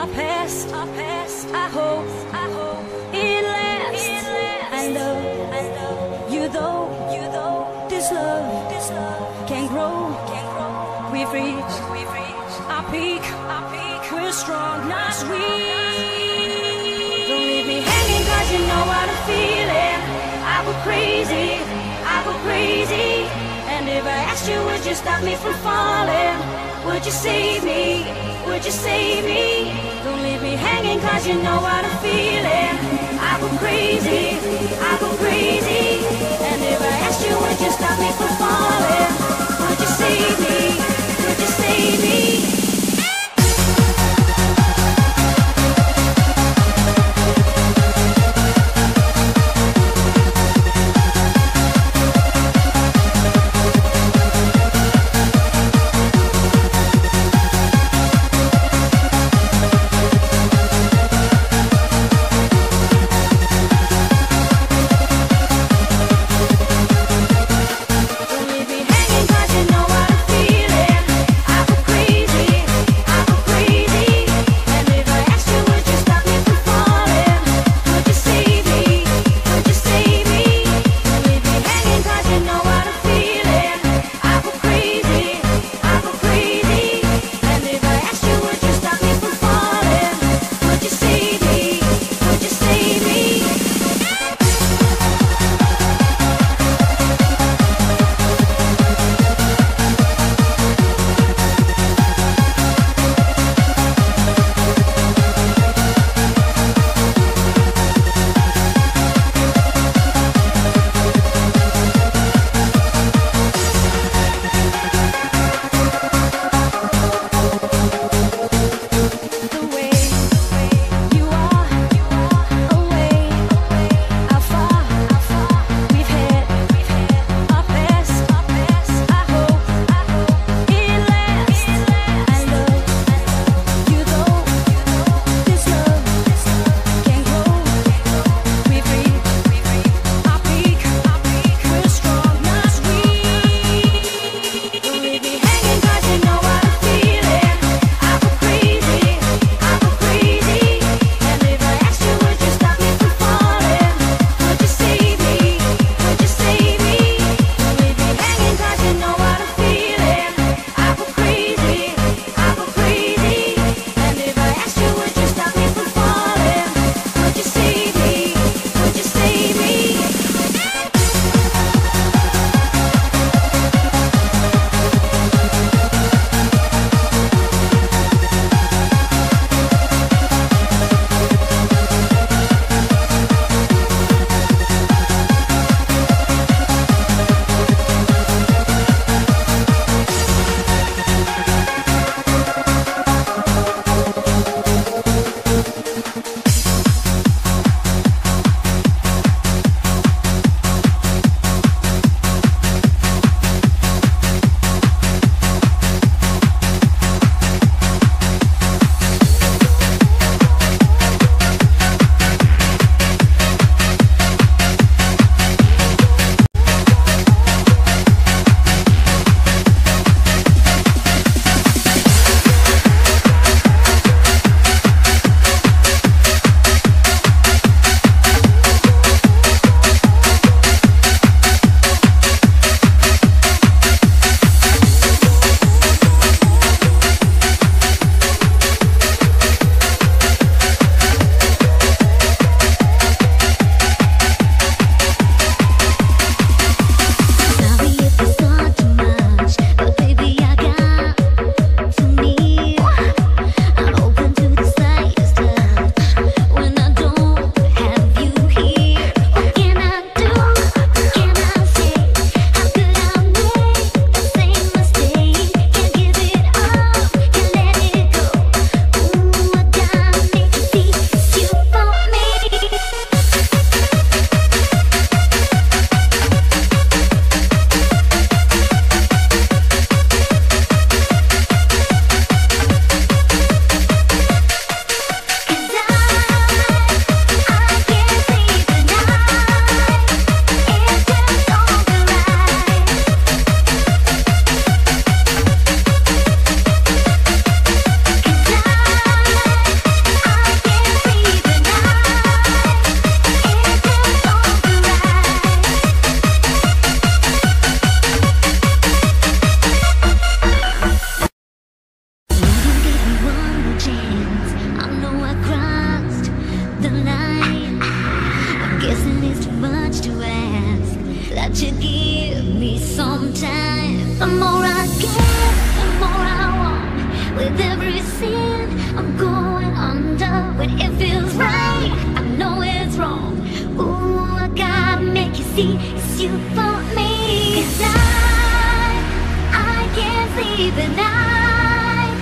our past, I hope it lasts. I know, you though, this love can grow. We've reached our peak. We're strong, not weak. Don't leave me hanging, 'cause you know how to feel it. I go crazy, and if I asked you, would you stop me from falling? Would you save me? Don't leave me hanging, 'cause you know how to feel it. I go crazy, and if I asked you, would you stop me from falling? Would you save me? The more I give, the more I want. With every sin, I'm going under. When it feels right, I know it's wrong. Ooh, I gotta make you see it's you for me. 'Cause I can't sleep at night.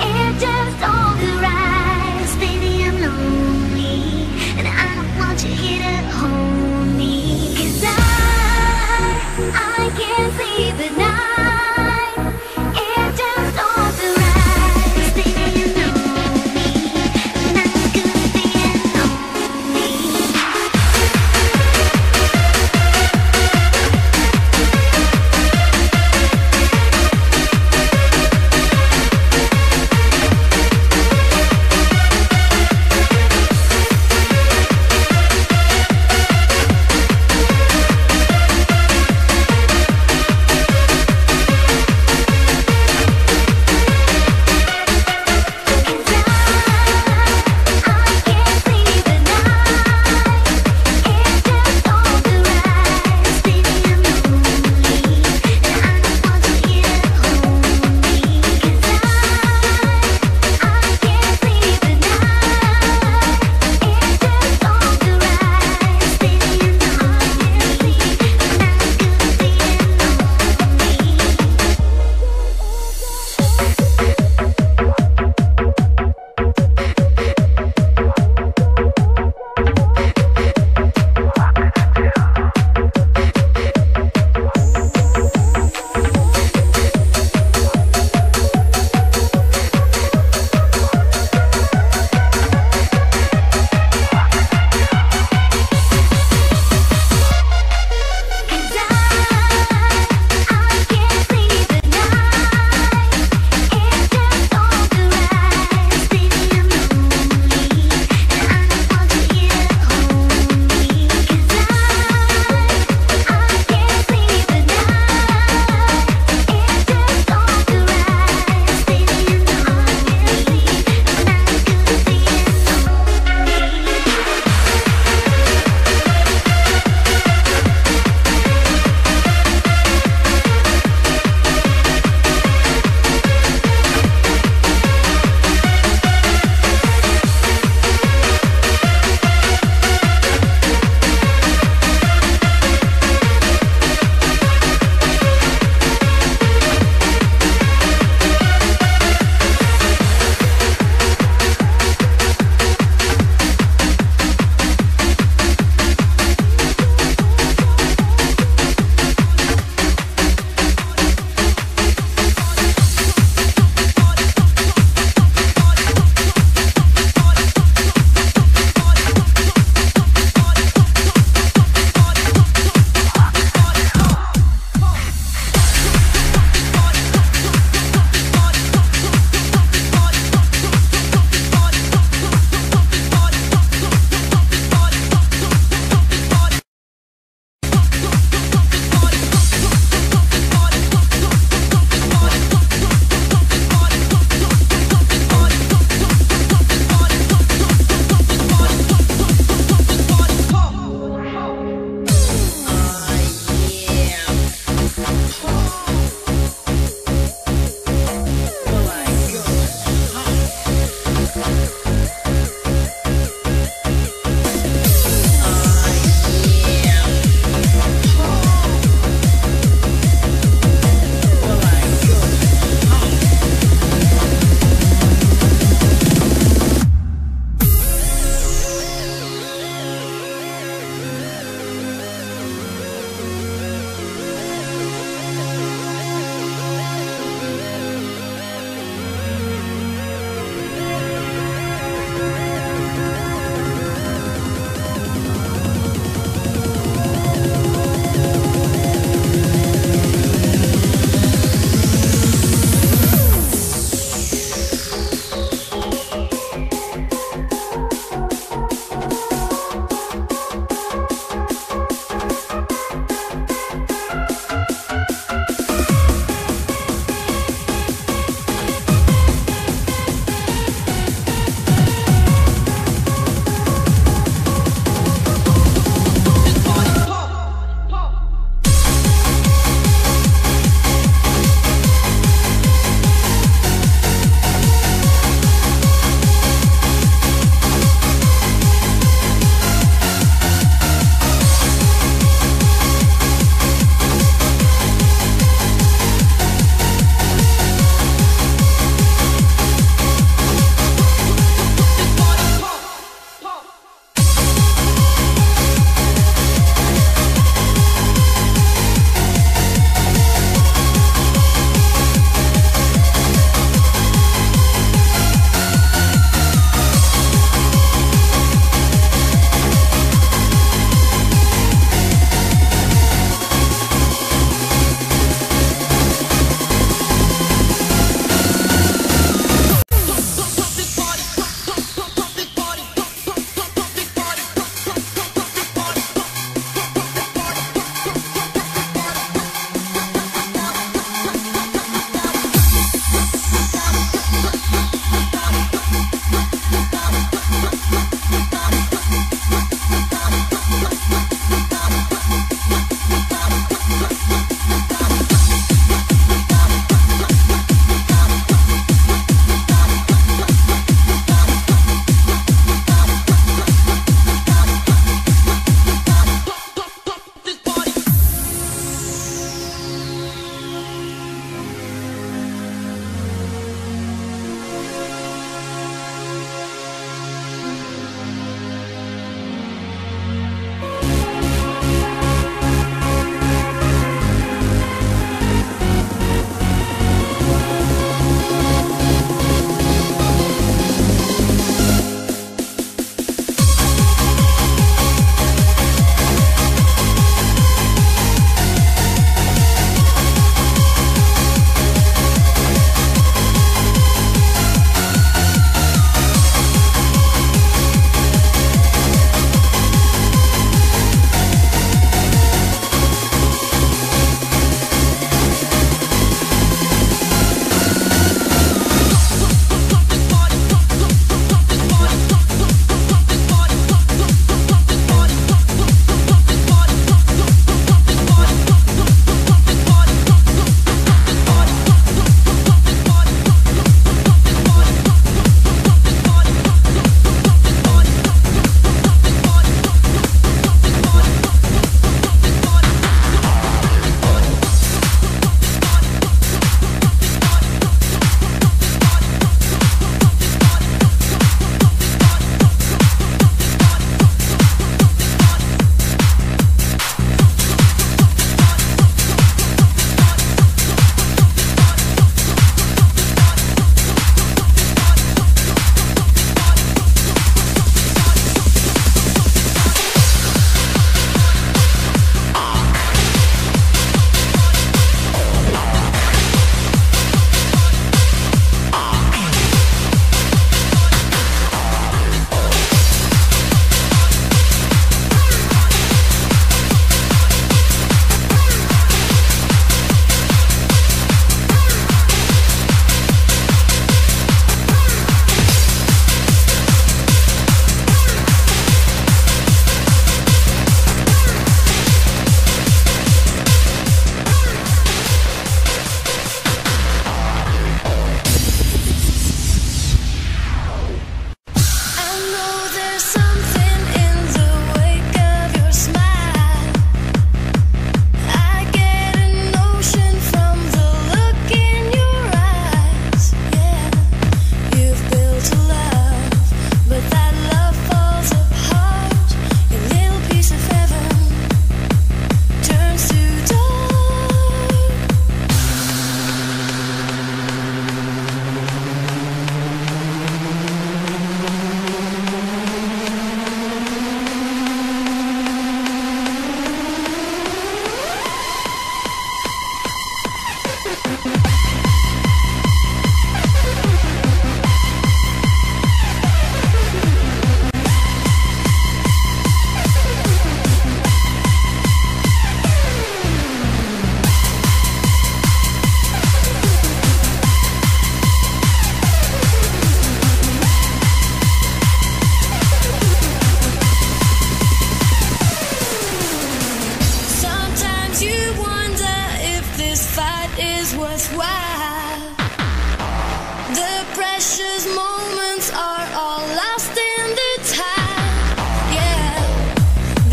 It just don't feel right. 'Cause baby, I'm lonely, and I want you here to hold me. 'Cause I can't sleep at night. It just don't feel right. 'Cause baby, you know me, and I'm good at being lonely.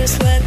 this way.